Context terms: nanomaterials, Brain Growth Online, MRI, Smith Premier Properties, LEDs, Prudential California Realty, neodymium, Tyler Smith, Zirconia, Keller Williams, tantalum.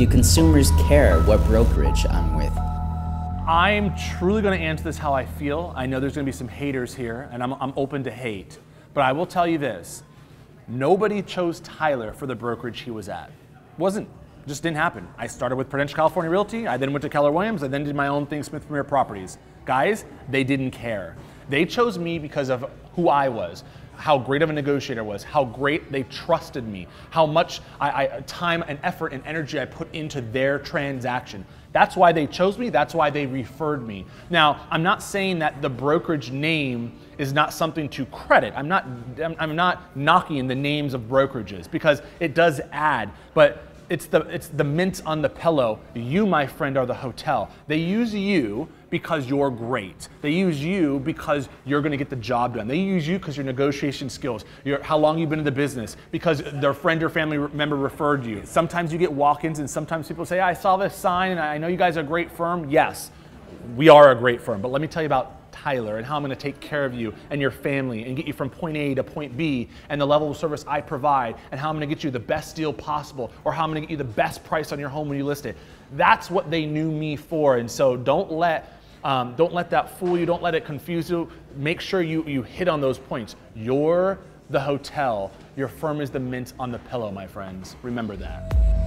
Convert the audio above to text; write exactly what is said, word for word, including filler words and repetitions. do consumers care what brokerage I'm with? I'm truly going to answer this how I feel. I know there's going to be some haters here, and I'm, I'm open to hate. But I will tell you this. Nobody chose Tyler for the brokerage he was at. It wasn't. It just didn't happen. I started with Prudential California Realty. I then went to Keller Williams. I then did my own thing, Smith Premier Properties. Guys, they didn't care. They chose me because of who I was, how great of a negotiator I was, how great they trusted me, how much I, I, time and effort and energy I put into their transaction. That's why they chose me. That's why they referred me. Now, I'm not saying that the brokerage name is not something to credit. I'm not, I'm not knocking the names of brokerages because it does add, but it's the, it's the mint on the pillow. You, my friend, are the hotel. They use you because you're great. They use you because you're gonna get the job done. They use you because your negotiation skills, your, how long you've been in the business, because their friend or family member referred you. Sometimes you get walk-ins and sometimes people say, I saw this sign and I know you guys are a great firm. Yes, we are a great firm, but let me tell you about Tyler and how I'm going to take care of you and your family and get you from point A to point B and the level of service I provide and how I'm going to get you the best deal possible or how I'm going to get you the best price on your home when you list it. That's what they knew me for, and so don't let um, don't let that fool you. Don't let it confuse you. Make sure you you hit on those points. You're the hotel. Your firm is the mint on the pillow, my friends. Remember that.